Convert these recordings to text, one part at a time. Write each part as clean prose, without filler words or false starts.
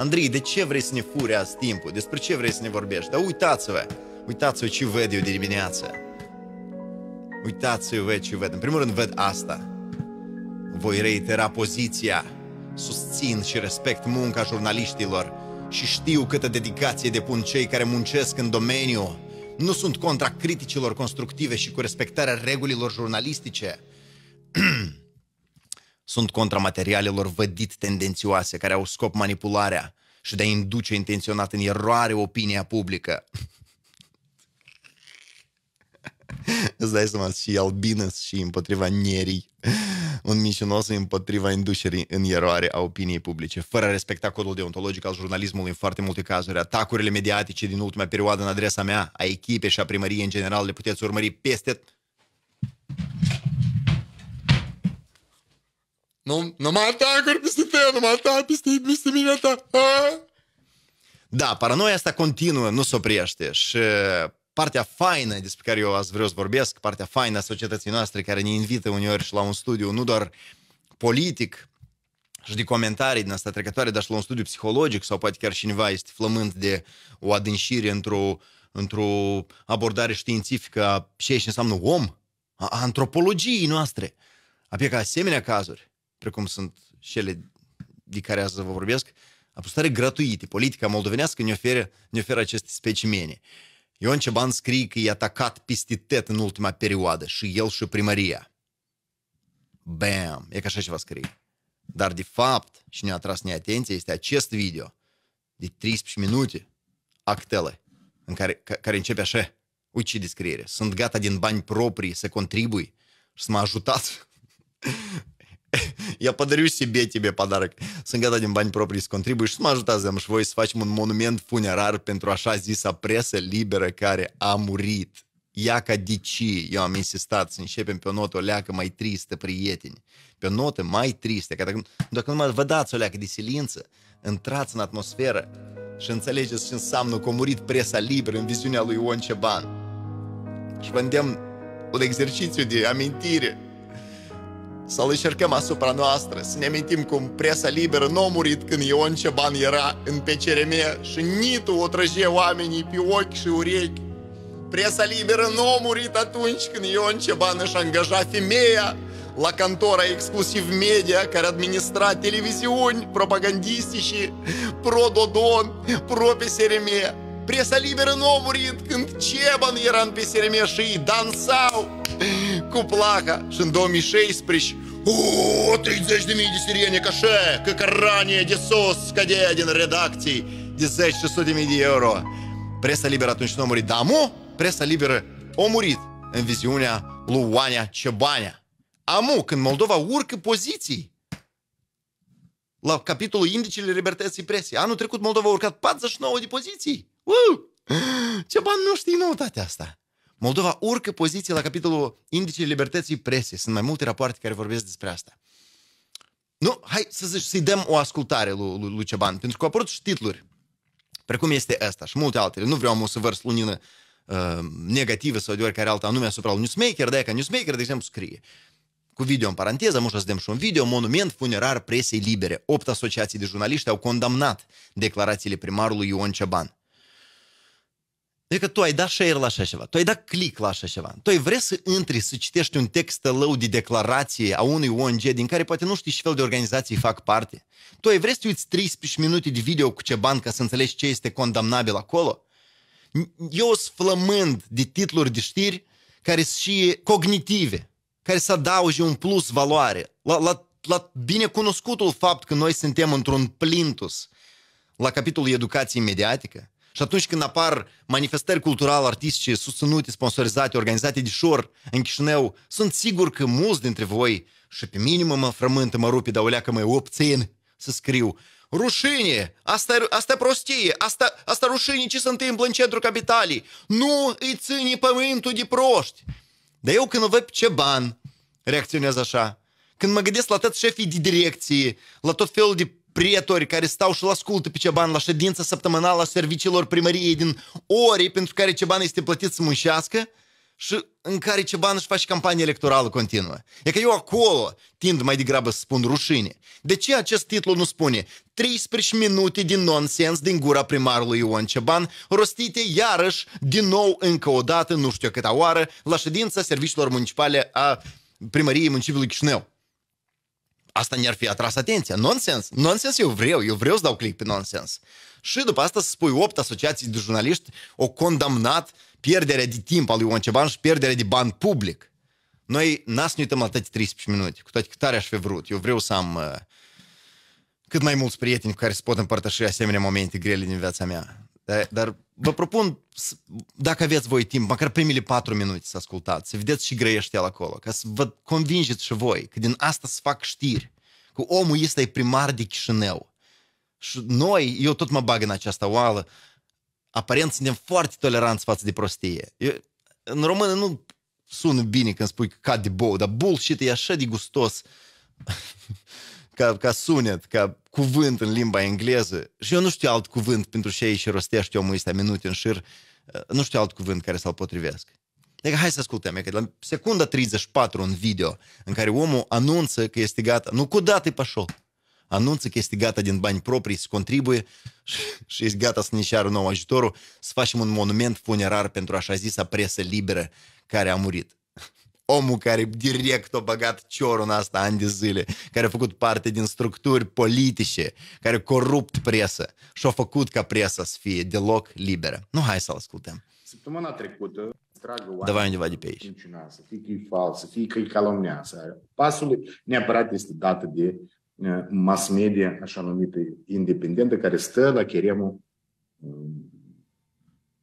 Andrei, de ce vrei să ne furi azi timpul? Despre ce vrei să ne vorbești? Dar uitați-vă! Uitați-vă ce văd eu de dimineață! Uitați-vă ce văd! În primul rând văd asta. Voi reitera poziția. Susțin și respect munca jurnaliștilor și știu câtă dedicație depun cei care muncesc în domeniu. Nu sunt contra criticilor constructive și cu respectarea regulilor jurnalistice. Sunt contra materialelor vădit tendențioase care au scop manipularea și de a induce intenționat în eroare opinia publică. Îți dai seama, și albinăs și împotriva nerii. Un mincinos împotriva inducerii în eroare a opiniei publice, fără a respecta codul deontologic al jurnalismului în foarte multe cazuri. Atacurile mediatice din ultima perioadă în adresa mea, a echipei și a primăriei în general, le puteți urmări peste... Nu mă atacuri peste tine, nu mă atacuri peste mine ta. Da, paranoia asta continuă, nu se oprește. Și partea faină despre care eu azi vreau să vorbesc, partea faină a societății noastre care ne invită uneori și la un studiu, nu doar politic și de comentarii din asta trecătoare, dar și la un studiu psihologic sau poate chiar cineva este flământ de o adâncire într-o abordare științifică a ceea ce înseamnă om, a antropologiei noastre. Apoi ca asemenea cazuri, precum sunt cele de care azi vă vorbesc, apostare gratuite, politica moldovenească ne oferă aceste specimene. Ion Ceban scrie că e atacat peste tet în ultima perioadă, și el și primăria. Bam! E ca așa ceva scrie. Dar de fapt, și ne-a atras neatenția, este acest video de 13 minute, actele, în care începe așa. Uite ce descriere. Sunt gata din bani proprii să contribui și să mă ajutați. Я подарю себе тебе подарок. Sunt gata din bani proprii să contribui și să mă ajutați și voi să facem un monument funerar pentru așa zisa presă liberă care a murit. Ia ca de ce eu am insistat să începem pe o notă o leacă mai tristă, prieteni. Pe o notă mai tristă. Că dacă numai vă dați o leacă de silință, intrați în atmosferă și înțelegeți ce înseamnă că a murit presa liberă în viziunea lui Ion Ceban. Și vă îndemn un exercițiu de amintire. Să-l încercăm asupra noastră, să ne amintim cum presa liberă nu a murit când Ion Ceban era în PCRM și nitul o trăge oamenii pe ochi și urechi. Presa liberă nu a murit atunci când Ion Ceban își angaja femeia la cantora Exclusiv Media, care administra televiziuni propagandistice pro-Dodon, pro-PCRM. Presa liberă nu a murit când Ceban era în PCRM și îi dansau cu placa. Și în 2016 o, 30.000 de sirene ca așa, ca caranie de sos scădea din redacții de 10-100.000 de euro. Presa liberă atunci nu a murit. Da, mu? Presa liberă a murit în viziunea lui Oanea Cebanea. Amu, când Moldova urcă poziții la capitolul indicele libertății presei. Anul trecut Moldova a urcat 49 de poziții. Ceban nu știe noutatea asta. Moldova urcă poziție la capitolul indicele libertății presei. Sunt mai multe rapoarte care vorbesc despre asta. Nu, hai să-i dăm o ascultare lui Ceban, pentru că au apărut și titluri, precum este asta și multe altele. Nu vreau să vărs lunină negativă sau de oricare altă anume asupra lui Newsmaker, dar e ca Newsmaker, de exemplu, scrie cu video în paranteză, am ușa să dăm și un video, monument funerar presei libere. 8 asociații de jurnaliști au condamnat declarațiile primarului Ion Ceban. Adică tu ai dat share la așa ceva, tu ai dat click la așa ceva, tu ai vrea să intri să citești un text lău de declarație a unui ONG din care poate nu știi ce fel de organizații fac parte, tu ai vrea să uiți 13 minute de video cu Ceban ca să înțelegi ce este condamnabil acolo. Eu sunt flămând de titluri de știri care sunt și cognitive, care să adauge un plus valoare la binecunoscutul fapt că noi suntem într-un plintus la capitolul educației mediatică. Și atunci când apar manifestări culturale, artistice, susținute, sponsorizate, organizate de șor în Chișinău, sunt sigur că mulți dintre voi, și pe mine mă frământă, mă rupe, dar o leacă mă obțin să scriu rușine, asta e prostie, asta rușine ce se întâmplă în centrul capitalii, nu îi ține pământul de proști. Dar eu când văd Ceban, reacționez așa, când mă gândesc la toți șefii de direcție, la tot felul de prietori care stau și-l ascultă pe Ceban la ședința săptămânală a serviciilor primăriei din ore pentru care Ceban este plătit să muncească și în care Ceban își face campanie electorală continuă. E că eu acolo tind mai degrabă să spun rușine. De ce acest titlu nu spune 13 minute din nonsens din gura primarului Ion Ceban, rostite iarăși, din nou, încă o dată, nu știu câta oară, la ședința serviciilor municipale a primăriei municipiului Chișinău? Asta ne-ar fi atras atenția. Nonsens. Nonsens eu vreau să dau click pe nonsens. Și după asta să spui 8 asociații de jurnaliști au condamnat pierderea de timp al lui Ion Ceban și pierderea de bani public. Noi n-am să ne uităm la toate 13 minute, cu toate că tare aș fi vrut. Eu vreau să am cât mai mulți prieteni cu care se pot împărtăși asemenea momente grele din viața mea. Dar vă propun, dacă aveți voi timp, măcar primele 4 minute să ascultați, să vedeți și Grăiește el acolo, ca să vă convingeți și voi că din asta se fac știri, că omul ăsta e primar de Chișinău. Și noi, eu tot mă bag în această oală, aparent suntem foarte toleranți față de prostie. În română nu sună bine când spui că cad de bou, dar bullshit e așa de gustos ca sunet, ca cuvânt în limba engleză. Și eu nu știu alt cuvânt pentru ce și rostește omul ăsta minute în șir. Nu știu alt cuvânt care să-l potrivesc. Deci hai să ascultăm, că la secunda 34 un video în care omul anunță că este gata, nu cu date pașol, anunță că este gata din bani proprii să contribuie și este gata să ne ceară nou ajutorul, să facem un monument funerar pentru așa zisa presă liberă care a murit. Omul care direct a băgat ciorul în asta ani de zile, care a făcut parte din structuri politice, care a corupt presă și a făcut ca presa să fie deloc liberă. Nu, hai să-l ascultăm. Săptămâna trecută, stragă oameni minciuna, să fie că e fals, să fie că e calomnia. Pasul neapărat este dată de mass media, așa numită independentă, care stă la cheremul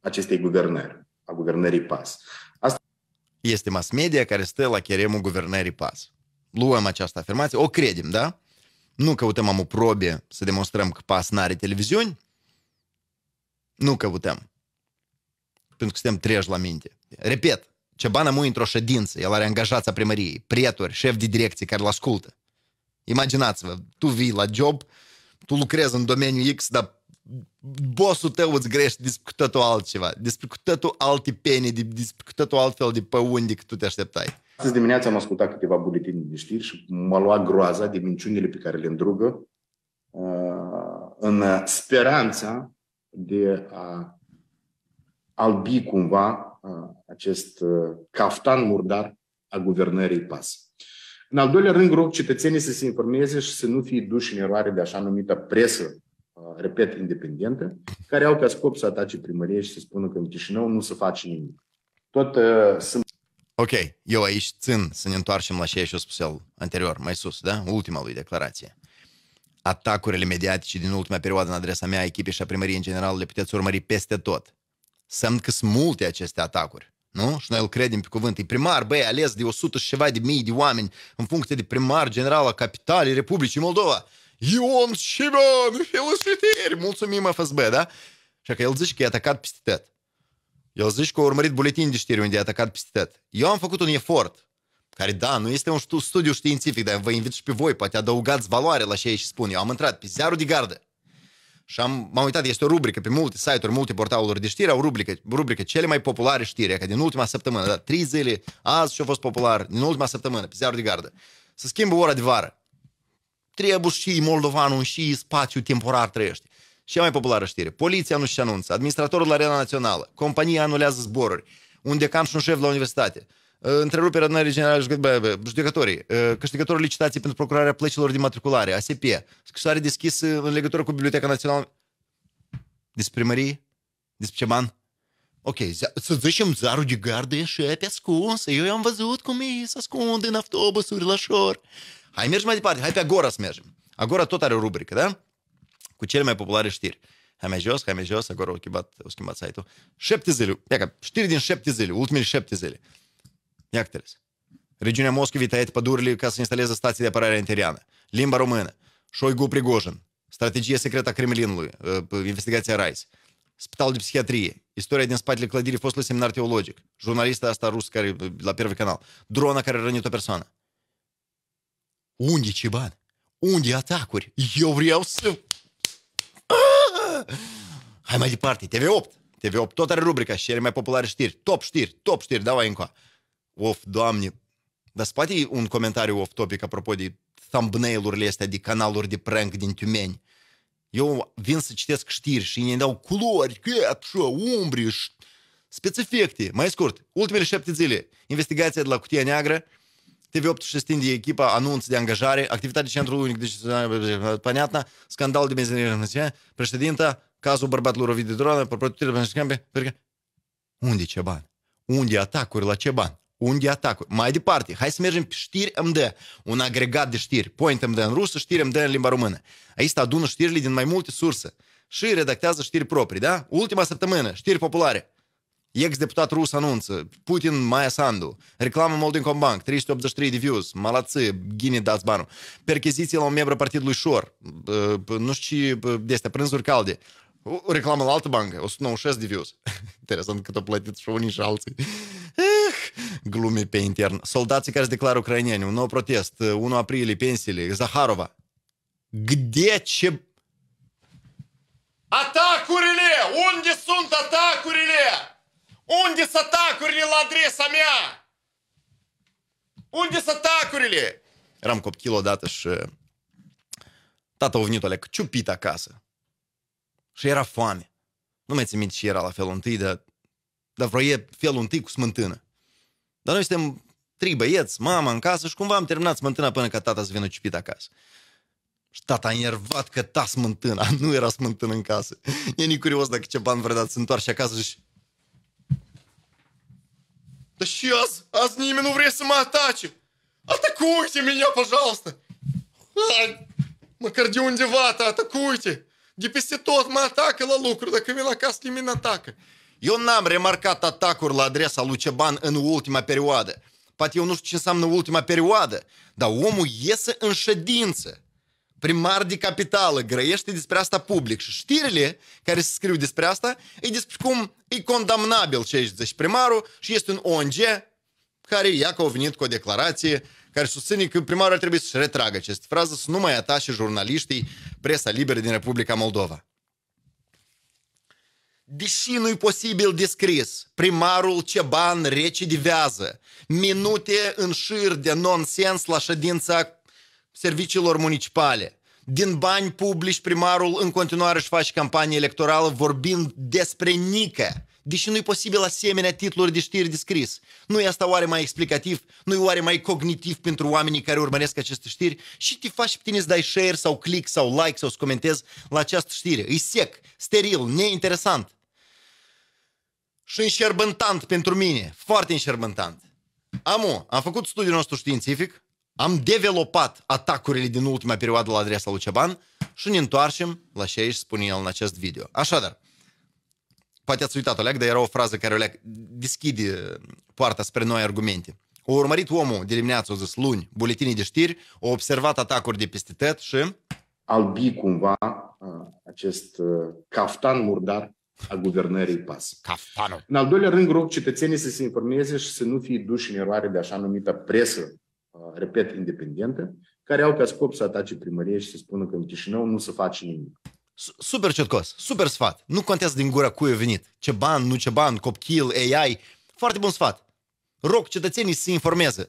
acestei guvernări, a guvernării PAS. Este mass media care stă la cheremul guvernării PAS. Luăm această afirmație, o credem, da? Nu căutăm probe să demonstrăm că PAS n-are televiziuni. Nu căutăm. Pentru că suntem treji la minte. Repet, Ceban a murit într-o ședință, el are angajați a primăriei, prietori, șef de direcție care îl ascultă. Imaginați-vă, tu vii la job, tu lucrezi în domeniul X, dar bossul tău îți grește despre cu totul altceva, despre cu totul alte pene, despre cu totul altfel de păuni decât tu te așteptai. Astăzi dimineața am ascultat câteva buletini de știri și m-a luat groaza de minciunile pe care le îndrugă în speranța de a albi cumva acest caftan murdar a guvernării PAS. În al doilea rând, rog cetățenii să se informeze și să nu fie duși în eroare de așa numită presă, repet, independentă, care au ca scop să atace primărie și să spună că în Chișinău nu se face nimic. Tot sunt... Ok, eu aici țin să ne întoarcem la ceea ce a spus el anterior, mai sus, da? Ultima lui declarație. Atacurile mediatice din ultima perioadă în adresa mea, echipei și a primăriei în general, le puteți urmări peste tot. Semn că sunt multe aceste atacuri. Nu? Și noi îl credem pe cuvânt. E primar, băi, ales de 100 și ceva de mii de oameni în funcție de primar general a capitalei Republicii Moldova. Ion Ceban, felicitări! Mulțumim FSB, da? Și că el zice că e atacat peste tot. El zice că a urmărit buletin de știri unde e atacat peste tot. Eu am făcut un efort, care, da, nu este un studiu științific, dar vă invit și pe voi, poate adăugați valoare la ce și spun. Eu am intrat pe Ziarul de Gardă și m-am uitat, este o rubrică pe multe site-uri, multe portaluri de știri, au rubrică cele mai populare știri, că din ultima săptămână, da, 3 zile, azi și-a fost popular, din ultima săptămână, pe Ziarul de Gardă. Se schimbă ora de vară. Trebuie și moldovanul și spațiu temporar trăiește. Cea mai populară știre. Poliția nu-și anunță. Administratorul la Arena Națională. Compania anulează zboruri. Un decan și un șef la universitate. Întreruperea adunării generale judecătorii. Câștigătorul licitației pentru procurarea plăcilor de matriculare. ASP. Scrisoare deschisă în legătură cu Biblioteca Națională. Despre primărie? Despre Ceban? Ok, să zicem Ziarul de Gardă și pe ascuns. Eu am văzut cum ei se ascund în autobusuri la șor. Hai, mergi mai departe, hai pe Agora să mergem. Agora tot are o rubrică, da? Cu cele mai populare știri. Hai mai jos, Agora au schimbat site-ul. 7 zile, iaca, știri din 7 zile, ultimele 7 zile. Iaca, regiunea Moscovei tăiat pădurile ca să instaleze stații de apărare anteriană. Limba română, Șoigu Prigojin, strategie secretă a Kremlinului, investigația RAIS, spital de psihiatrie, istoria din spatele clădirii fostului seminar teologic, jurnalista asta rusă care la Первый canal, drona care a rănit o persoană. Unde Ceban? Unde atacuri? Eu vreau să... Hai mai departe, TV8. TV8 tot are rubrica și cele mai populare știri. Top știri, top știri, dau încoa. Of, Doamne. Dar spate un comentariu off-topic apropo de thumbnail-urile astea, de canaluri de prank din Tiumeni. Eu vin să citesc știri și ne dau culori, capșo, umbri, specificte. Mai scurt, ultimele 7 zile, investigația de la Cutia Neagră, TV8 și stinde echipa, anunț de angajare, activitate centrul unic, deci, понятно, scandal de mezinere, președinta, cazul bărbatului lovit de dronă, unde Ceban? Unde atacuri la Ceban? Unde atacuri? Mai departe, hai să mergem pe Știri MD, un agregat de știri, Point MD în rusă, Știri MD în limba română. Aici adună știrile din mai multe surse și redactează știri proprii, da? Ultima săptămână, știri populare. Ex-deputat rus anunță, Putin, Maia Sandu, reclamă Moldinkombank, 383 de views, malație, ghine dați banul, percheziție la un membru partidului Șor, nu știu ce, de astea, prânzuri calde, reclamă la altă bancă, 196 de views. Interesant cât o plătit și unii și alții. Glume pe intern. Soldații care se declară ucraineni, un nou protest, 1 aprilie, pensiile, Zaharova. Gde ce... Atacurile! Unde sunt atacurile? Unde sunt atacurile la adresa mea? Unde sunt atacurile? Eram copil odată și... tata a venit alea ciupit acasă. Și era foame. Nu mai țin minte și era la felul întâi, dar vreo e felul întâi cu smântână. Dar noi suntem 3 băieți, mama în casă și cumva am terminat smântâna până ca tata să vină ciupit acasă. Și tata a enervat că ta smântâna, nu era smântână în casă. E nici curios dacă Ceban vreodată se întoarce acasă și... Da și azi nimeni nu vrea să mă atace. Atacuite mine, пожалуйста. Măcar de undeva, atacuite. De peste tot mă atacă la lucru, dacă vin acasă nimeni nu atacă. Eu n-am remarcat atacuri la adresa lui Ceban în ultima perioadă. Poate eu nu știu ce înseamnă ultima perioadă, dar omul iese în ședință. Primar de capitală, Grăiește despre asta public. Și știrile care se scriu despre asta e despre cum e condamnabil ce ești, deci primarul, și este un ONG care ia că au venit cu o declarație care susține că primarul ar trebui să-și retragă această frază, să nu mai atace jurnaliștii presa liberă din Republica Moldova. Deși nu-i posibil descris, primarul Ceban recidivează minute în șir de nonsens la ședința serviciilor municipale. Din bani publici, primarul în continuare își face campanie electorală vorbind despre nică. Deși nu-i posibil asemenea titluri de știri descris. Nu-i asta oare mai explicativ? Nu-i oare mai cognitiv pentru oamenii care urmăresc aceste știri? Și te faci pe tine să dai share sau click sau like sau să comentezi la această știre. E sec, steril, neinteresant. Și înșerbântant pentru mine. Foarte înșerbântant. Am făcut studiul nostru științific, am developat atacurile din ultima perioadă la adresa lui Ceban și ne întoarcem la ce își spune el în acest video. Așadar, poate ați uitat-o leac, dar era o frază care o leac deschide poarta spre noi argumente. O urmărit omul de dimineață, o zis luni, buletinii de știri, o observat atacuri de peste tot și... albi cumva acest caftan murdar a guvernării PAS. Caftanul. În al doilea rând, rog cetățenii să se informeze și să nu fie duși în eroare de așa numită presă, repet, independentă, care au ca scop să atace primărie și să spună că în Chișinău nu se face nimic. Super ciotcos, super sfat. Nu contează din gura cui a venit. Ceban, nu Ceban, Copchil, AI. Foarte bun sfat. Rog cetățenii să se informeze.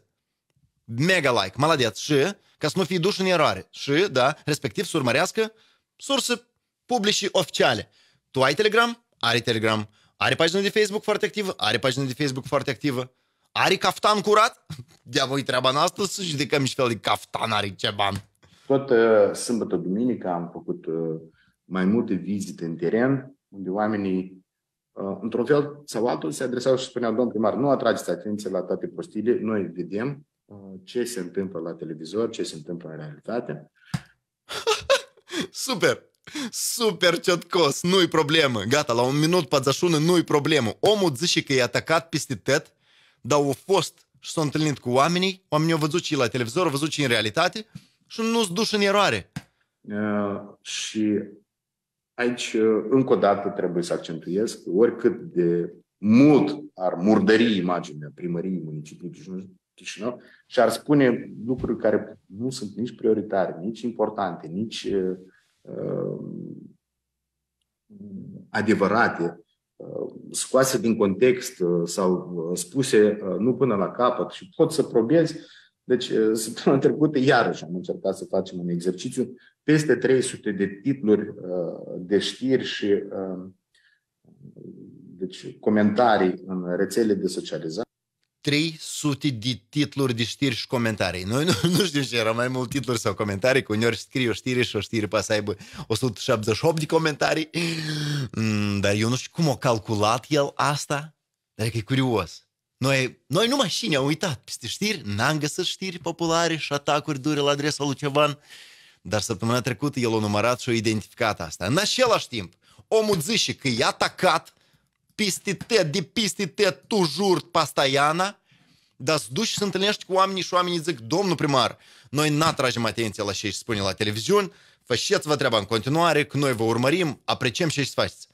Mega like, maladeț. Și, ca să nu fie duși în eroare. Și, da, respectiv să urmărească surse publice oficiale. Tu ai Telegram? Are Telegram. Are pagină de Facebook foarte activă? Are pagină de Facebook foarte activă. Are caftan curat? De-a voi treaba noastră să judecăm și fel de caftan are Ceban. Tot sâmbătă, duminică am făcut... mai multe vizite în teren, unde oamenii, într-un fel sau altul, se adresau și spuneau, domn primar, nu atrageți atenție la toate prostiile, noi vedem ce se întâmplă la televizor, ce se întâmplă în realitate. Super! Super ciotcos! Nu-i problemă! Gata, la 1 minut 41 nu-i problemă. Omul zice că e atacat peste tot, dar au fost și s-au întâlnit cu oamenii, oamenii au văzut ce la televizor, au văzut ce în realitate și nu-s duși în eroare. Și... aici, încă o dată, trebuie să accentuez că oricât de mult ar murdări imaginea primăriei municipiului Chișinău și ar spune lucruri care nu sunt nici prioritare, nici importante, nici adevărate, scoase din context sau spuse nu până la capăt și pot să probezi. Deci, săptămâna trecută, iarăși am încercat să facem un exercițiu. Peste 300 de titluri de știri și deci, comentarii în rețele de socializare. 300 de titluri de știri și comentarii. Noi nu știm ce erau mai mult titluri sau comentarii, că uneori scrie o știre și o știre poate să aibă 178 de comentarii. Dar eu nu știu cum a calculat el asta, dar e curios. Noi numai cine am uitat peste știri, n-am găsit știri populare și atacuri dure la adresa lui Ceban, dar săptămâna trecută el a numărat și a identificat asta. În același timp, omul zice că e atacat peste tot, tu jur, pastaiana, dar se duci și se întâlnești cu oamenii și oamenii zic, domnul primar, noi n-atragem atenția la ce își spune la televiziune, faceți-vă treaba în continuare, că noi vă urmărim, apreciem ce își faceți.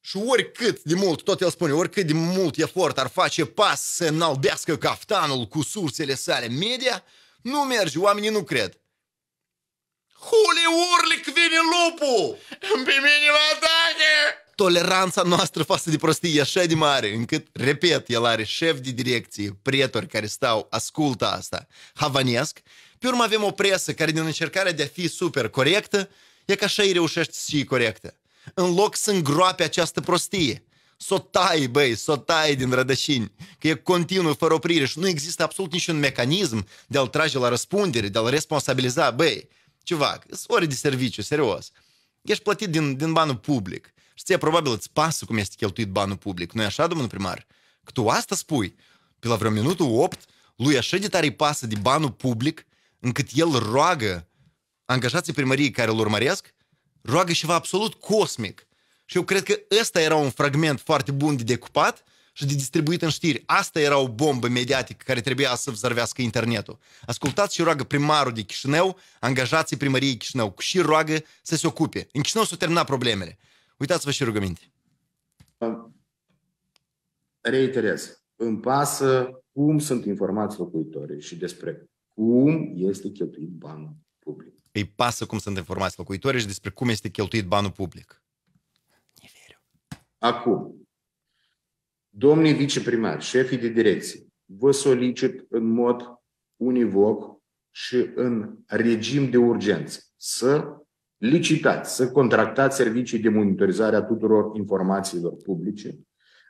Și oricât de mult, tot el spune, oricât de mult efort ar face PAS să înalbească caftanul cu sursele sale media, nu merge, oamenii nu cred. Huli urli că vine lupul! Pe mine mă atacă! Toleranța noastră față de prostie e așa de mare, încât, repet, el are șef de direcție, prietori care stau, ascultă asta, havanesc. Pe urmă avem o presă care, din încercarea de a fi super corectă, e că așa îi reușește să fie corectă. În loc să îngroape această prostie, s-o tai, băi, s-o tai din rădășini, că e continuu, fără oprire și nu există absolut niciun mecanism de a-l trage la răspundere, de a-l responsabiliza, băi, ceva, ori de serviciu, serios. Ești plătit din banul public. Știi, probabil îți pasă cum este cheltuit banul public. Nu-i așa, domnul primar? Că tu asta spui. Pe la vreo minutul 8, lui așa de tare îi pasă de banul public, încât el roagă angajații primăriei care îl urmăresc, roagă ceva absolut cosmic. Și eu cred că ăsta era un fragment foarte bun de decupat și de distribuit în știri. Asta era o bombă mediatică care trebuia să vzărvească internetul. Ascultați și roagă primarul de Chișinău, angajații primăriei Chișinău, și roagă să se ocupe. În Chișinău s-au terminat problemele. Uitați-vă și rugăminte. Reiterez. Îmi pasă cum sunt informați locuitorii și despre cum este cheltuit banul public. Îi pasă cum sunt informați locuitorii și despre cum este cheltuit banul public. Acum, domnii viceprimari, șefii de direcție, vă solicit în mod univoc și în regim de urgență să licitați, să contractați servicii de monitorizare a tuturor informațiilor publice,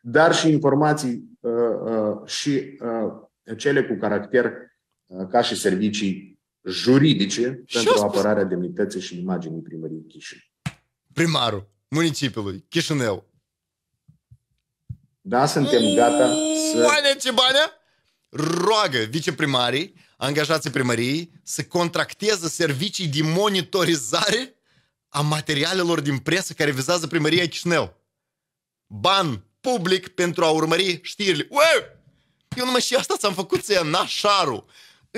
dar și informații cele cu caracter ca și servicii juridice pentru apărarea demnității și imaginii primăriei Chișinău. Primarul municipiului Chișinău. Da, suntem gata să... Oane Cebanea roagă viceprimarii, angajații primăriei, să contracteze servicii de monitorizare a materialelor din presă care vizează primăria Chișinău. Ban public pentru a urmări știrile. Uau! Eu numai și asta ți-am făcut să ia nașarul.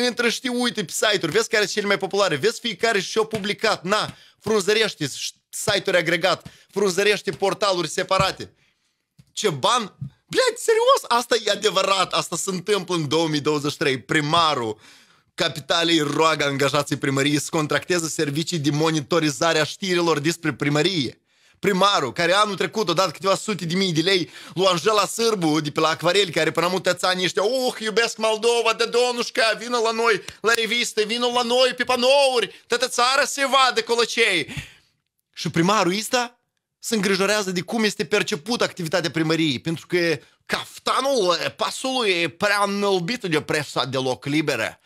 Intră, știi, uite pe site-uri, vezi care sunt cele mai populare, vezi fiecare și-o publicat. Na, frunzărește site-uri agregat, frunzărește portaluri separate. Ce ban? Bleați, serios? Asta e adevărat, asta se întâmplă în 2023. Primarul Capitalei roagă angajații primăriei să contracteze servicii de monitorizare a știrilor despre primărie. Primarul, care anul trecut a dat câteva sute de mii de lei lui Angela Sârbu de pe la Acvareli, care până mult tățanii ăștia, iubesc Moldova, de donușca, vină la noi, la reviste, vină la noi, pe panouri, tătă țara se vadă colocei. Și primarul ăsta se îngrijorează de cum este percepută activitatea primăriei, pentru că caftanul pasului e prea înălbit de presa deloc liberă.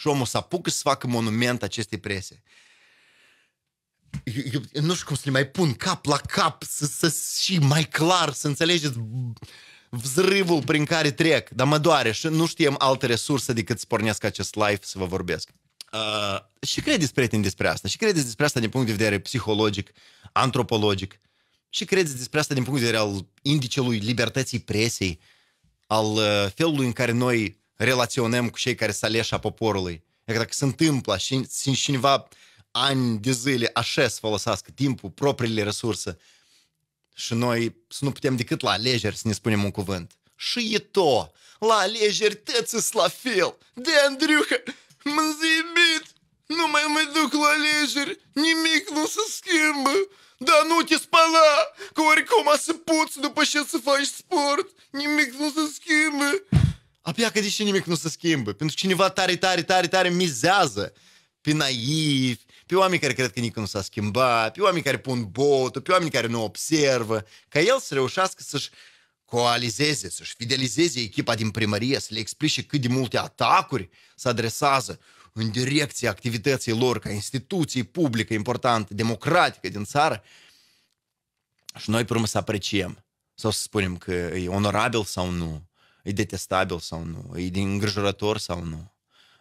Și omul să apucă să facă monument acestei prese. Eu nu știu cum să le mai pun cap la cap, să și mai clar, să înțelegeți vzrâvul prin care trec. Dar mă doare și nu știm alte resurse decât să pornesc acest live să vă vorbesc. Și credeți, prieteni, despre asta. Și credeți despre asta din punct de vedere psihologic, antropologic. Și credeți despre asta din punct de vedere al indicelui libertății presei, al felului în care noi relaționăm cu cei care sunt aleși a poporului. Dacă se întâmplă și cineva ani de zile așa să folosească timpul, propriile resurse și noi să nu putem decât la alegeri să ne spunem un cuvânt. Și e to, la alegeri tăți-s la fel, de Andriuca, mă zimit, Nu mai duc la alegeri, nimic nu se schimbă. Dar nu te spala, că oricum a să poți după ce să faci sport. Nimic nu se schimbă. Apia că de ce nimic nu se schimbă? Pentru că cineva tare mizează pe naivi, pe oameni care cred că nimic nu s-a schimbat, pe oameni care pun botul, pe oameni care nu observă, ca el să reușească să-și coalizeze, să-și fidelizeze echipa din primărie, să le explice cât de multe atacuri se adresează în direcția activității lor ca instituții publică importantă, democratică din țară. Și noi, pe urmă, să apreciem. Sau să spunem că e onorabil sau nu, e detestabil sau nu, e îngrijorător sau nu.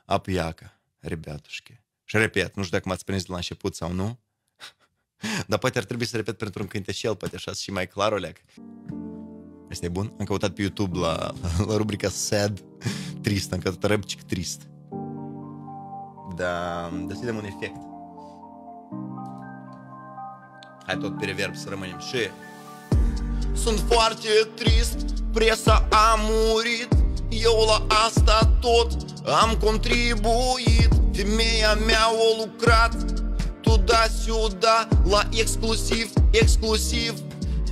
Apiaca, rebeatușche. Și repet, nu știu dacă m-ați prins de la început sau nu, dar poate ar trebui să repet printr-un cântecel, poate așa și mai clar o leac. Asta e bun? Am căutat pe YouTube la rubrica sad, trist, am căutat răbcic trist. Da, să-i dăm un efect. Hai tot pe reverb să rămânem și... Sunt foarte trist, presa a murit, eu la asta tot am contribuit. Femeia mea a lucrat tuda-siuda la exclusiv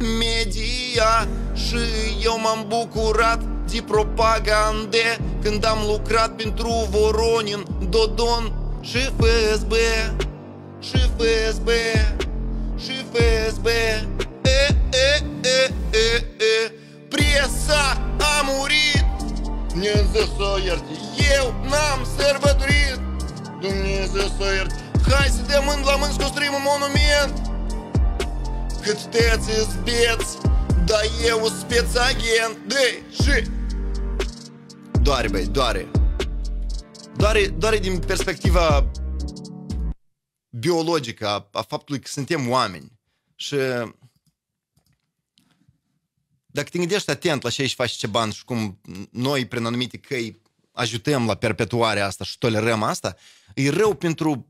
media. Și eu m-am bucurat de propagande când am lucrat pentru Voronin, Dodon și FSB. Și FSB. Și FSB. Presa a murit, Dumnezeu să ierte, eu n-am sărbătorit, Dumnezeu să ierte. Hai să dăm mâini la mâini să construim un monument. Cât te-ți zbeți, dar eu spețagent. Dă-i și... Doare, băi, doare. Doare din perspectiva biologică a faptului că suntem oameni. Și... dacă te gândești atent la ce își face Ceban și cum noi, prin anumite căi, ajutăm la perpetuarea asta și tolerăm asta, e rău pentru...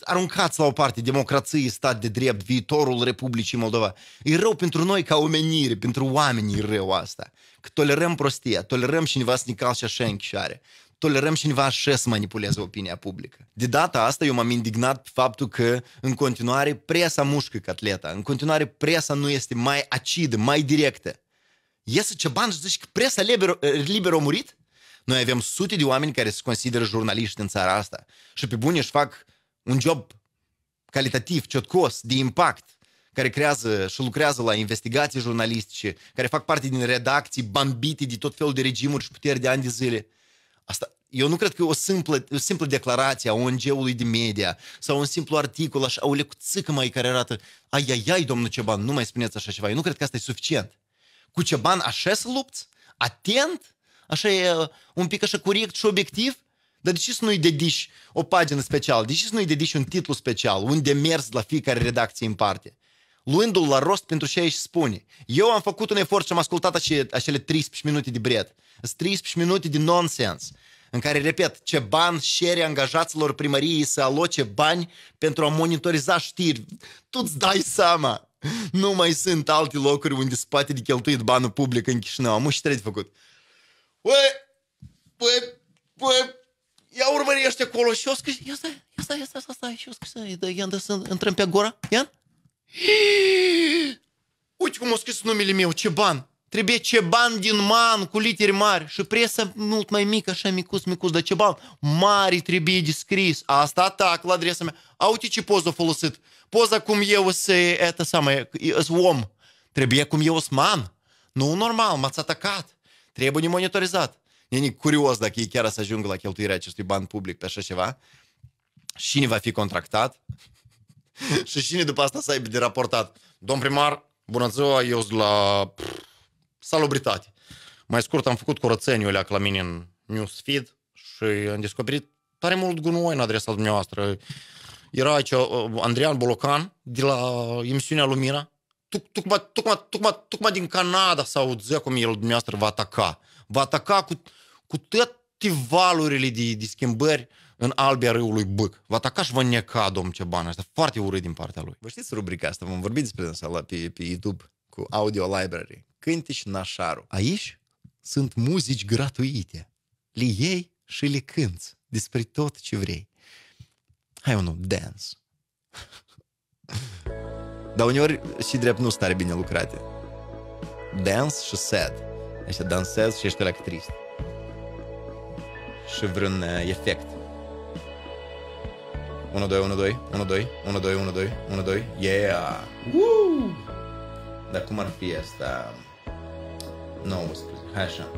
aruncați la o parte democrație, stat de drept, viitorul Republicii Moldova. E rău pentru noi ca omenire, pentru oameni e rău asta. Că tolerăm prostia, tolerăm cineva să ne calce așa în chișoare, tolerăm cineva așa să manipuleze opinia publică. De data asta eu m-am indignat pe faptul că în continuare presa mușcă catleta, în continuare presa nu este mai acidă, mai directă. Iese Ceban și zici că presa liberă a murit? Noi avem sute de oameni care se consideră jurnaliști în țara asta și pe bune își fac un job calitativ, ciotcos, de impact, care creează și lucrează la investigații jurnalistice, care fac parte din redacții bambite de tot felul de regimuri și puteri de ani de zile. Asta, eu nu cred că e o simplă declarație a ONG-ului de media sau un simplu articol, așa, o lecuțică mai care arată ai, domnul Ceban, nu mai spuneți așa ceva. Eu nu cred că asta e suficient. Cu Ceban așa să lupți? Atent? Așa e un pic așa corect și obiectiv? Dar de ce să nu-i dedici o pagină specială? De ce să nu-i dedici un titlu special? Un demers la fiecare redacție în parte? Luându-l la rost pentru ce își spune. Eu am făcut un efort și am ascultat acele 13 minute de bret. Sunt 13 minute de nonsens. În care, repet, Ceban cere angajaților primăriei să aloce bani pentru a monitoriza știri. Tu-ți dai seama! Nu mai sunt alte locuri unde se poate de cheltuit banul public în Chișinău. Am și trebuie de făcut. Ia urmărește acolo și eu scris, ia stai, și eu scris, ia îndă să intrăm pe Agora, ia? Uite cum a scris numele meu, Ceban. Trebuie Ceban din man, cu literi mari și presă mult mai mică, așa micuț, dar Ceban mare trebuie de scris. Asta atac la adresa mea. A, uite ce poză a folosit. Poza cum eu sunt om. Trebuie cum eu sunt man. Nu normal, m-ați atacat. Trebuie monitorizat. E curios dacă ei chiar să ajungă la cheltuirea acestui ban public pe așa ceva. Cine va fi contractat? Și cine după asta să aibă de raportat? Domn primar, bună ziua, eu sunt la salubritate. Mai scurt, am făcut curățeniu alea la mine în newsfeed și am descoperit tare mult gunoi în adresa dumneavoastră. Era aici Andrei Bolocan de la Emisiunea Lumina. Tocmai din Canada sau zic cum el dumneavoastră va ataca. Va ataca cu toate valurile de schimbări în albia râului Bâc. Va ataca și va neca, domn Ceban. Asta foarte urât din partea lui. Vă știți rubrica asta? Vom vorbi despre asta pe YouTube cu Audio Library. Cânteci nașaru. Aici sunt muzici gratuite. Le iei și le cânți despre tot ce vrei. Hai unul, dance. Dar uneori și drept nu sunt tare bine lucrate. Dance și sad. Așa dansezi și ești ăla trist. Și vreun efect. 1, 2, 1, 2, 1, 2, 1, 2, 1, 2, 1, 2, yeah! Woo! Dar cum ar fi asta? 19, hai așa.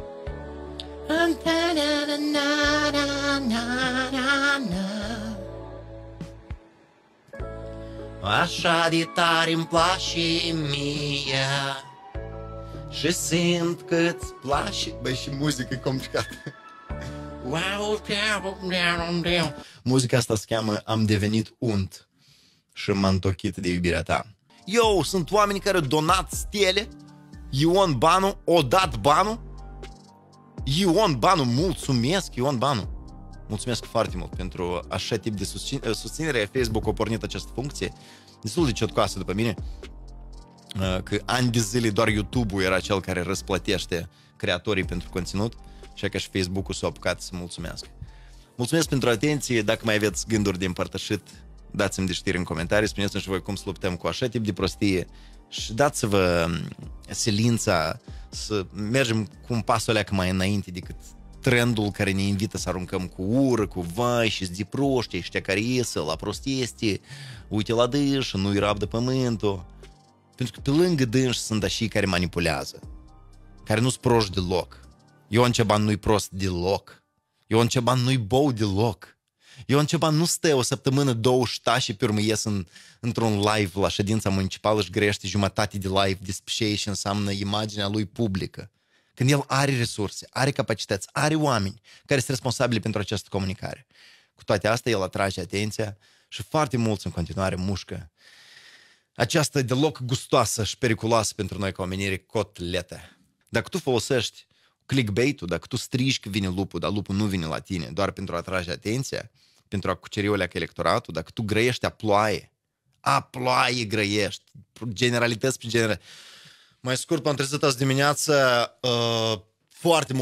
Așa de tare îmi place mie și simt că-ți place. Băi, și muzică e complicată. Wow, muzica asta se cheamă Am devenit unt și m-am întochit de iubirea ta. Eu, sunt oameni care au donat stele. Ion Banu, o dat Banu. Ion Banu, mulțumesc, Ion Banu. Mulțumesc foarte mult pentru așa tip de susținere. Facebook a pornit această funcție destul de ciotcoasă după mine, că ani de zile doar YouTube-ul era cel care răsplătește creatorii pentru conținut. Așa că și Facebook-ul s-a apucat să mulțumesc. Mulțumesc pentru atenție. Dacă mai aveți gânduri de împărtășit, dați-mi de știri în comentarii. Spuneți-mi și voi cum să luptăm cu așa tip de prostie. Și dați-vă silința să mergem cu un pas oleac mai înainte decât trendul care ne invită să aruncăm cu ură, cu vai și-s de proști, ăștia care iese la prostiestie, uite la dânși, nu-i rabdă pământul. Pentru că pe lângă dânși sunt și care manipulează, care nu-s proști deloc. Ion Ceban nu-i prost deloc. Ion Ceban nu-i bou deloc. Ion Ceban nu stă o săptămână, două șta și pe urmă ies într-un live la ședința municipală și grește jumătate de live despre ce și înseamnă imaginea lui publică. Când el are resurse, are capacități, are oameni care sunt responsabili pentru această comunicare. Cu toate astea, el atrage atenția și foarte mulți în continuare mușcă această deloc gustoasă și periculoasă pentru noi ca omenire cotletă. Dacă tu folosești clickbait-ul, dacă tu strigi că vine lupul, dar lupul nu vine la tine, doar pentru a atrage atenția, pentru a cuceri o leacă electoratul, dacă tu grăiești a ploaie grăiești, generalități pe generalități. Mai scurt, m-am trezit azi dimineață, foarte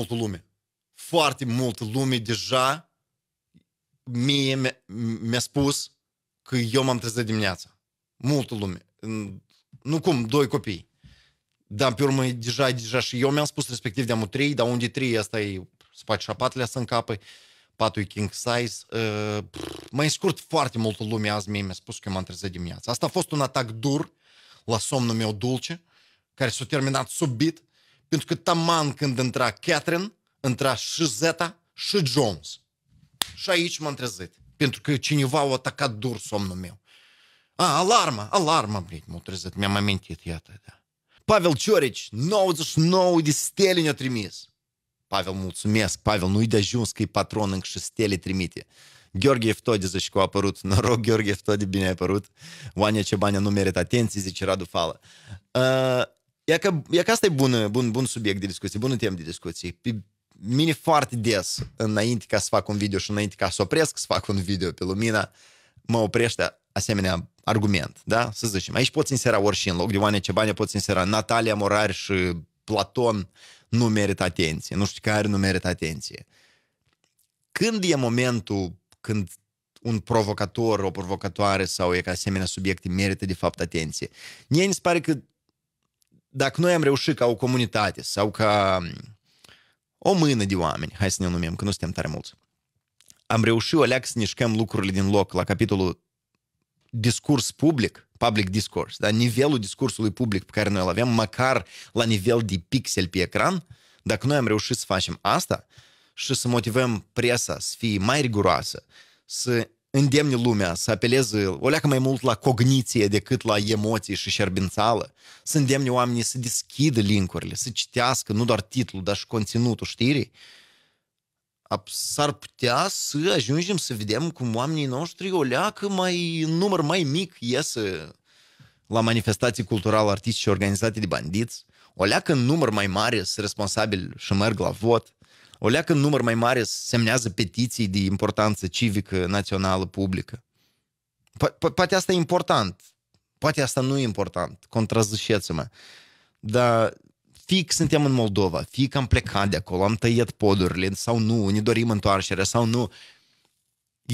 multă lume deja mie mi-a spus că eu m-am trezit dimineața. Multă lume. Nu cum, doi copii. Dar pe urmă, deja și eu mi-am spus respectiv de-am 3, dar unde 3, asta e, se face și a patelea să încapă, patul e king size. Mai scurt, foarte multă lume azi mie mi-a spus că eu m-am trezit dimineața. Asta a fost un atac dur la somnul meu dulce, care s-a terminat subit, pentru că taman când intra Catherine, intra și Zeta și Jones. Și aici m-am trezit, pentru că cineva a atacat dur somnul meu. Alarma, bine, m-a trezit, mi-am amintit, iată, da. Pavel Ciorici, 99 de stele ne-a trimis. Pavel, mulțumesc. Pavel, nu-i de ajuns că e patron încă și stele trimite. Gheorghe Eftode, zice că a apărut. Noroc, Gheorghe Eftode, bine ai apărut. Oania Cebania nu merită atenție, zice Radu Fală. Ia că asta e bun subiect de discuție, bună temă de discuție. Pe mine foarte des, înainte ca să fac un video și înainte ca să opresc să fac un video pe Lumina, mă oprește asemenea argument, da? Să zicem, aici poți insera orice, în loc de Oane Cebania poți insera Natalia Morar și Platon nu merită atenție, nu știu care nu merită atenție. Când e momentul când un provocator, o provocatoare sau e ca asemenea subiecte merită de fapt atenție? Mie mi se pare că dacă noi am reușit ca o comunitate sau ca o mână de oameni, hai să ne numim, că nu suntem tare mulți, am reușit alea să ne mișcăm lucrurile din loc la capitolul discurs public, public discourse, dar nivelul discursului public pe care noi îl avem, măcar la nivel de pixel pe ecran, dacă noi am reușit să facem asta și să motivăm presa să fie mai riguroasă, să îndemne lumea să apeleze o leacă mai mult la cogniție decât la emoții și șerbințală, să îndemne oamenii să deschidă link-urile, să citească nu doar titlul, dar și conținutul știrii, s-ar putea să ajungem să vedem cum oamenii noștri o leacă mai, număr mai mic iese la manifestații culturale, artistice și organizate de bandiți, o leacă în număr mai mare sunt responsabili și merg la vot, o leacă în număr mai mare semnează petiții de importanță civică, națională, publică. Poate asta e important, poate asta nu e important, contraziceți-mă, dar fie că suntem în Moldova, fie că am plecat de acolo, am tăiat podurile sau nu, ne dorim întoarcerea sau nu,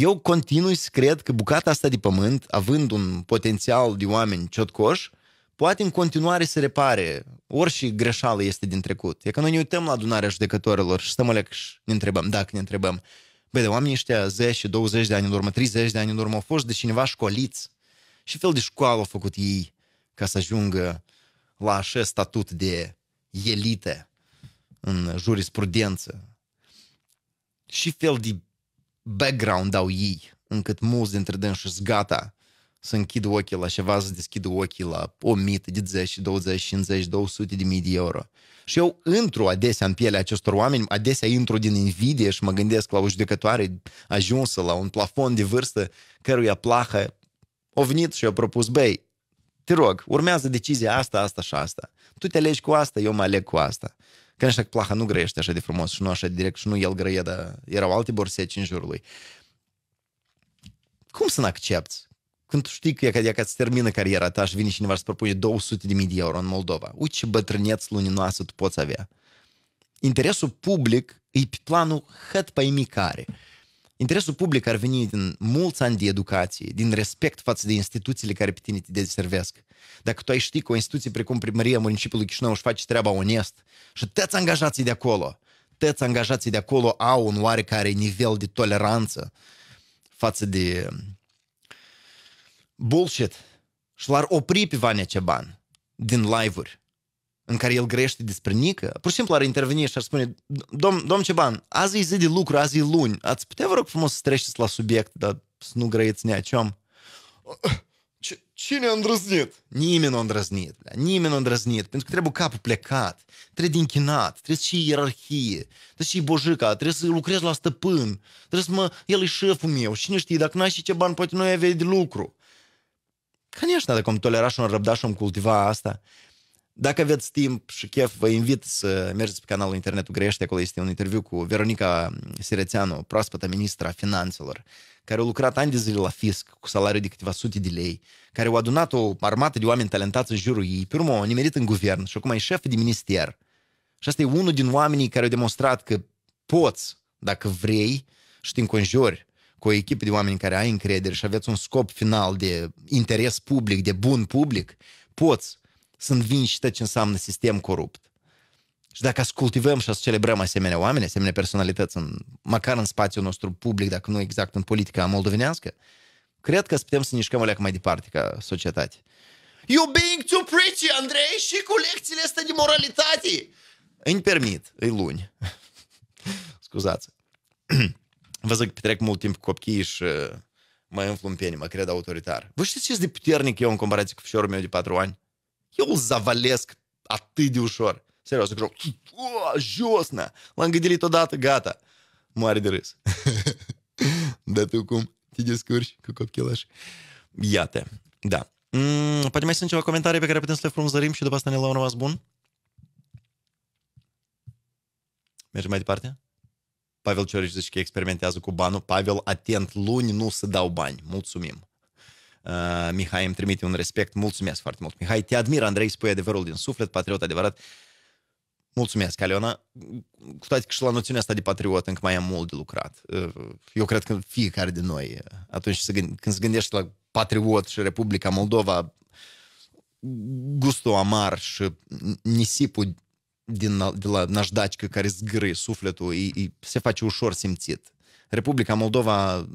eu continui să cred că bucata asta de pământ, având un potențial de oameni ciotcoși, poate în continuare să repare orice greșeală este din trecut. E că noi ne uităm la adunarea judecătorilor și stăm alea și ne întrebăm, dacă ne întrebăm, băi, de oamenii ăștia 10, 20 de ani în urmă, 30 de ani în urmă au fost de cineva școliți. Și fel de școală au făcut ei ca să ajungă la acest statut de elită în jurisprudență. Și fel de background au ei, încât mulți dintre dânși sunt gata să închid ochii la ceva, să deschid ochii la 1000 de 10, 20, 50, 200 de mii de euro. Și eu intru adesea în pielea acestor oameni, adesea intru din invidie și mă gândesc la o judecătoare ajunsă la un plafon de vârstă căruia plahă a venit și i-a propus, băi, te rog, urmează decizia asta, asta și asta. Tu te alegi cu asta, eu mă aleg cu asta. Că așa că plaha nu grăiește așa de frumos și nu așa de direct și nu el grăie, dar erau alte borseci în jurul lui. Cum să n-accepti? Când tu știi că e ca îți termină cariera ta și vine cineva și îți propune 200 de mii de euro în Moldova. Uite ce bătrâneți luminoasă tu poți avea. Interesul public e pe planul hăt paimicare. Interesul public ar veni din mulți ani de educație, din respect față de instituțiile care pe tine te deservesc. Dacă tu ai ști că o instituție precum Primăria Municipiului Chișinău își face treaba onest și toți angajații de acolo, toți angajații de acolo au un oarecare nivel de toleranță față de bullshit și l-ar opri pe Vania Ceban din live-uri în care el grește despre Nică, pur și simplu ar interveni și ar spune, domn Ceban, azi e zi de lucru, azi e luni, ați putea, vă rog frumos, să treceți la subiect, dar să nu grăieți neaciom. Cine a îndrăznit? Nimeni a îndrăznit, nimeni a îndrăznit, pentru că trebuie capul plecat, trebuie închinat, trebuie să și ierarhie, trebuie și bojica, trebuie să lucrez la stăpân, trebuie să mă, el e șeful meu, cine știe, dacă n-ai și Ceban, poate nu avea de lucru. Că nici dacă am tolera și am răbda și am cultiva asta. Dacă aveți timp și chef, vă invit să mergeți pe canalul Internetul Grăiește, acolo este un interviu cu Veronica Sirețeanu, proaspătă ministra finanțelor, care a lucrat ani de zile la fisc cu salariu de câteva sute de lei, care a adunat o armată de oameni talentați în jurul ei, pe urmă o nimerit în guvern și acum e șef de minister. Și asta e unul din oamenii care au demonstrat că poți, dacă vrei, și te înconjori cu o echipă de oameni care ai încredere și aveți un scop final de interes public, de bun public, poți să învingi tot ce înseamnă sistem corupt. Și dacă îți cultivăm și îți celebrăm asemenea oameni, asemenea personalități, măcar în spațiul nostru public, dacă nu exact în politica moldovenească, cred că putem să nișcăm alea mai departe ca societate. You being too preachy, Andrei, și cu lecțiile astea de moralitate! Îmi permit, îi luni. Scuzați. Vă zic, petrec mult timp cu copchii și mă înflu în pene, mă cred autoritar. Vă știți ce-s de puternic eu în comparație cu fișorul meu de 4 ani? Eu îl zavalesc atât de ușor. Serios, eu zic, josna! L-am gândit odată, gata. Moare de râs. Dar tu cum? Te descurci cu copchilași? Iată, da. Poate mai sunt ceva comentarii pe care putem să le frunzărim și după asta ne luăm rămas bun? Mergem mai departe? Pavel Ciorici zice că experimentează cu banul. Pavel, atent, luni nu se dau bani. Mulțumim. Mihai îmi trimite un respect, mulțumesc foarte mult. Mihai, te admir, Andrei, spui adevărul din suflet, patriot adevărat. Mulțumesc, Aliona. Cu toate că și la noțiunea asta de patriot încă mai am mult de lucrat. Eu cred că fiecare de noi, atunci când se gândește la patriot și Republica Moldova, gustul amar și nisipul de la năjdacică care zgârie sufletul se face ușor simțit. Republica Moldova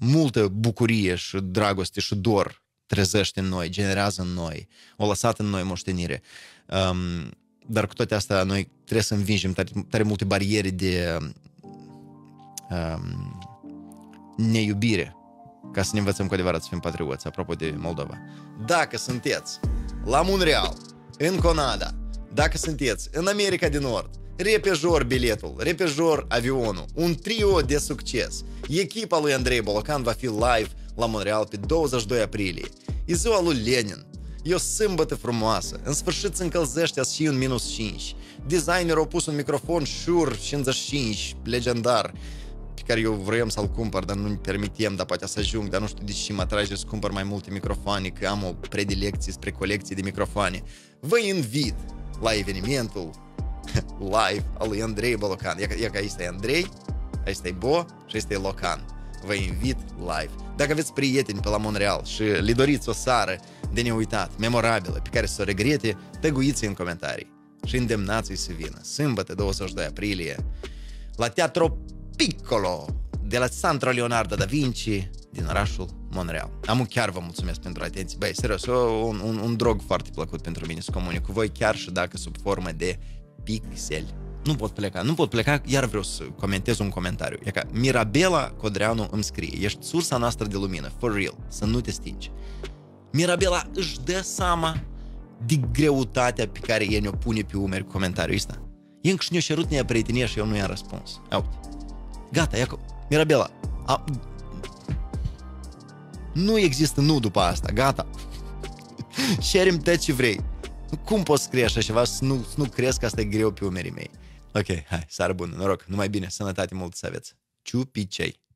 multă bucurie și dragoste și dor trezește în noi, generează în noi, o lăsat în noi moștenire. Dar cu toate astea noi trebuie să învingem tare multe bariere de neiubire ca să ne învățăm cu adevărat să fim patrioți, apropo de Moldova. Dacă sunteți la Montreal, în Canada, dacă sunteți în America de Nord, repejor biletul, repejor avionul, un trio de succes. Echipa lui Andrei Bolocan va fi live la Montreal pe 22 aprilie. E ziua lui Lenin. E o sâmbătă frumoasă. În sfârșit se încălzește și în -5. Designerul a pus un microfon Shure 55, legendar, pe care eu vroiam să-l cumpăr, dar nu-mi permitem, dar poate să ajung, dar nu știu de ce mă atrage să cumpăr mai multe microfoane, că am o predilecție spre colecții de microfoane. Vă invit la evenimentul live al lui Andrei Bolocan. Ia că aici e Andrei, aici e Bo și aici e Locan. vă invit live. Dacă aveți prieteni pe la Montreal și le doriți o seară de neuitat, memorabilă, pe care să o regrete, tăguiți în comentarii și îndemnați-i să vină. Sâmbătă, 22 aprilie, la Teatro Piccolo, de la Santro Leonardo da Vinci, din orașul Montreal. Amu, chiar vă mulțumesc pentru atenție. Băi, serios, un drog foarte plăcut pentru mine să comunic cu voi, chiar și dacă sub formă de pixeli. Nu pot pleca, nu pot pleca, iar vreau să comentez un comentariu. E ca Mirabela Codreanu îmi scrie: ești sursa noastră de lumină, for real, să nu te stingi. Mirabela își dă seama de greutatea pe care ei ne-o pune pe umeri cu comentariul ăsta. Ei încă și-ne-o cerut, ne-a prietenie și eu nu i-am răspuns. Aute. Gata, iacu. Mirabela, nu există nu după asta, gata. Share-mi tot ce vrei. Cum poți scrie așa ceva să nu crezi că asta e greu pe umerii mei? Ok, hai, seară bună, noroc, numai bine, sănătate mult să aveți. Ciupicei!